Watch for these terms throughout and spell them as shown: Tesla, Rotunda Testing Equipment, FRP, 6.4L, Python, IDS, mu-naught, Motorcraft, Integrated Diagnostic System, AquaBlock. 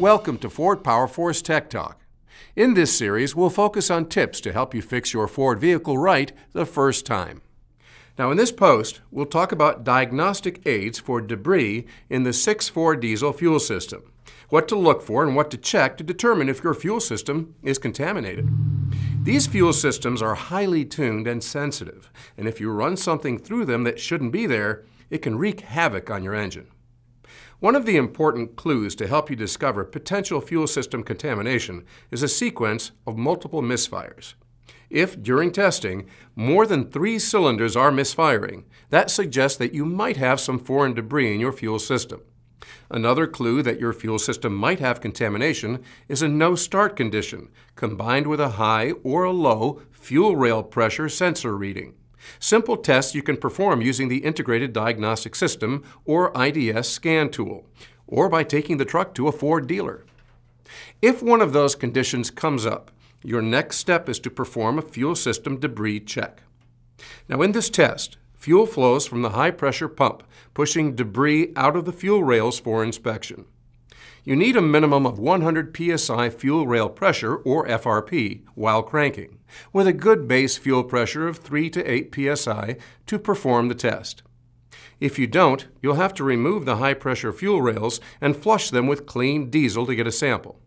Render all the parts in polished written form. Welcome to Ford Power Force Tech Talk. In this series, we'll focus on tips to help you fix your Ford vehicle right the first time. Now in this post, we'll talk about diagnostic aids for debris in the 6.4 diesel fuel system, what to look for and what to check to determine if your fuel system is contaminated. These fuel systems are highly tuned and sensitive, and if you run something through them that shouldn't be there, it can wreak havoc on your engine. One of the important clues to help you discover potential fuel system contamination is a sequence of multiple misfires. If, during testing, more than 3 cylinders are misfiring, that suggests that you might have some foreign debris in your fuel system. Another clue that your fuel system might have contamination is a no-start condition, combined with a high or a low fuel rail pressure sensor reading. Simple tests you can perform using the Integrated Diagnostic System or IDS scan tool, or by taking the truck to a Ford dealer. If one of those conditions comes up, your next step is to perform a fuel system debris check. Now in this test, fuel flows from the high-pressure pump, pushing debris out of the fuel rails for inspection. You need a minimum of 100 psi fuel rail pressure, or FRP, while cranking, with a good base fuel pressure of 3 to 8 psi to perform the test. If you don't, you'll have to remove the high-pressure fuel rails and flush them with clean diesel to get a sample.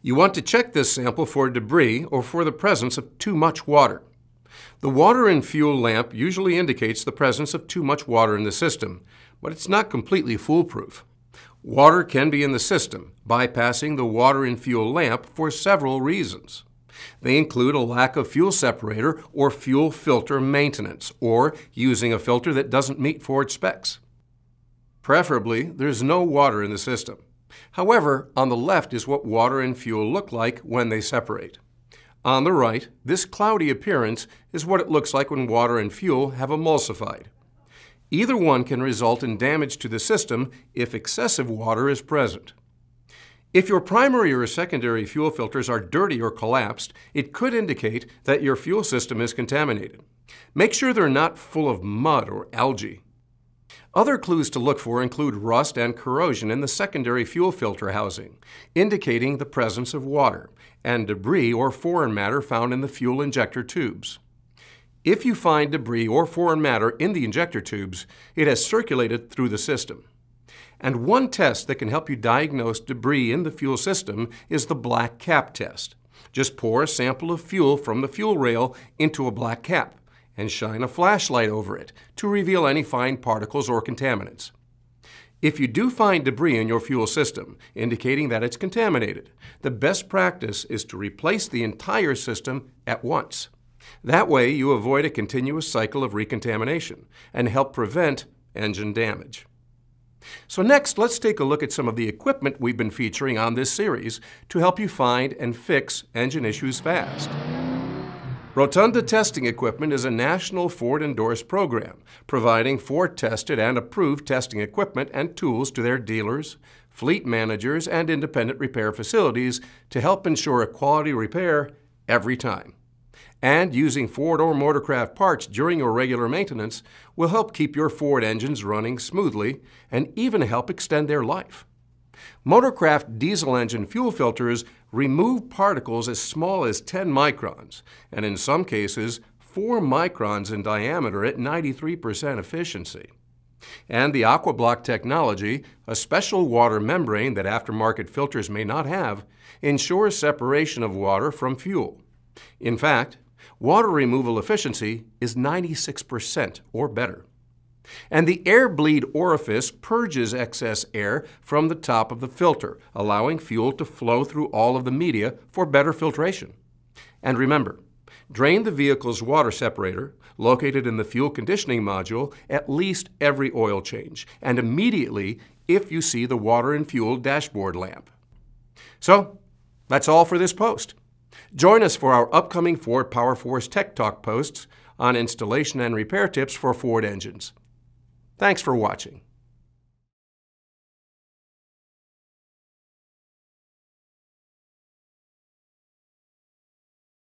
You want to check this sample for debris or for the presence of too much water. The water in fuel lamp usually indicates the presence of too much water in the system, but it's not completely foolproof. Water can be in the system, bypassing the water in fuel lamp for several reasons. They include a lack of fuel separator or fuel filter maintenance, or using a filter that doesn't meet Ford specs. Preferably, there's no water in the system. However, on the left is what water and fuel look like when they separate. On the right, this cloudy appearance is what it looks like when water and fuel have emulsified. Either one can result in damage to the system if excessive water is present. If your primary or secondary fuel filters are dirty or collapsed, it could indicate that your fuel system is contaminated. Make sure they're not full of mud or algae. Other clues to look for include rust and corrosion in the secondary fuel filter housing, indicating the presence of water, and debris or foreign matter found in the fuel injector tubes. If you find debris or foreign matter in the injector tubes, it has circulated through the system. And one test that can help you diagnose debris in the fuel system is the black cap test. Just pour a sample of fuel from the fuel rail into a black cap and shine a flashlight over it to reveal any fine particles or contaminants. If you do find debris in your fuel system, indicating that it's contaminated, the best practice is to replace the entire system at once. That way, you avoid a continuous cycle of recontamination and help prevent engine damage. So next, let's take a look at some of the equipment we've been featuring on this series to help you find and fix engine issues fast. Rotunda Testing Equipment is a national Ford-endorsed program, providing Ford-tested and approved testing equipment and tools to their dealers, fleet managers, and independent repair facilities to help ensure a quality repair every time. And using Ford or Motorcraft parts during your regular maintenance will help keep your Ford engines running smoothly and even help extend their life. Motorcraft diesel engine fuel filters remove particles as small as 10 microns, and in some cases, 4 microns in diameter at 93% efficiency. And the AquaBlock technology, a special water membrane that aftermarket filters may not have, ensures separation of water from fuel. In fact, water removal efficiency is 96% or better. And the air bleed orifice purges excess air from the top of the filter, allowing fuel to flow through all of the media for better filtration. And remember, drain the vehicle's water separator, located in the fuel conditioning module, at least every oil change, and immediately if you see the water and fuel dashboard lamp. So, that's all for this post. Join us for our upcoming Ford Power Force Tech Talk posts on installation and repair tips for Ford engines. Thanks for watching.